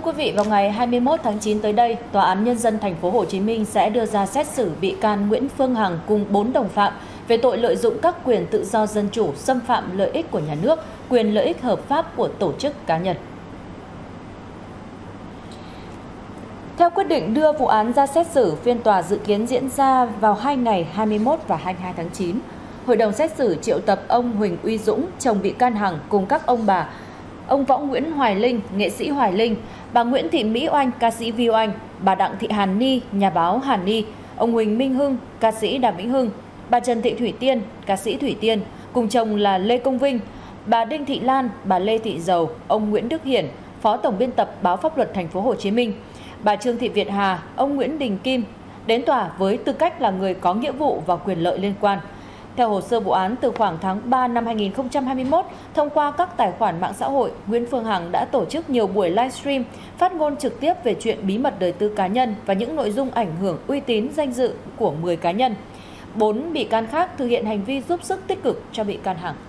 Thưa quý vị, vào ngày 21 tháng 9 tới đây, Tòa án Nhân dân thành phố Hồ Chí Minh sẽ đưa ra xét xử bị can Nguyễn Phương Hằng cùng 4 đồng phạm về tội lợi dụng các quyền tự do dân chủ, xâm phạm lợi ích của nhà nước, quyền lợi ích hợp pháp của tổ chức cá nhân. Theo quyết định đưa vụ án ra xét xử, phiên tòa dự kiến diễn ra vào 2 ngày 21 và 22 tháng 9. Hội đồng xét xử triệu tập ông Huỳnh Uy Dũng, chồng bị can Hằng cùng các ông bà, ông Võ Nguyễn Hoài Linh, nghệ sĩ Hoài Linh, bà Nguyễn Thị Mỹ Oanh, ca sĩ Vi Oanh, bà Đặng Thị Hàn Ni, nhà báo Hàn Ni, ông Huỳnh Minh Hưng, ca sĩ Đàm Vĩnh Hưng, bà Trần Thị Thủy Tiên, ca sĩ Thủy Tiên, cùng chồng là Lê Công Vinh, bà Đinh Thị Lan, bà Lê Thị Dầu, ông Nguyễn Đức Hiển, phó tổng biên tập báo Pháp luật Thành phố Hồ Chí Minh, bà Trương Thị Việt Hà, ông Nguyễn Đình Kim đến tòa với tư cách là người có nghĩa vụ và quyền lợi liên quan. Theo hồ sơ vụ án, từ khoảng tháng 3 năm 2021, thông qua các tài khoản mạng xã hội, Nguyễn Phương Hằng đã tổ chức nhiều buổi livestream, phát ngôn trực tiếp về chuyện bí mật đời tư cá nhân và những nội dung ảnh hưởng uy tín danh dự của 10 cá nhân. 4 bị can khác thực hiện hành vi giúp sức tích cực cho bị can Hằng.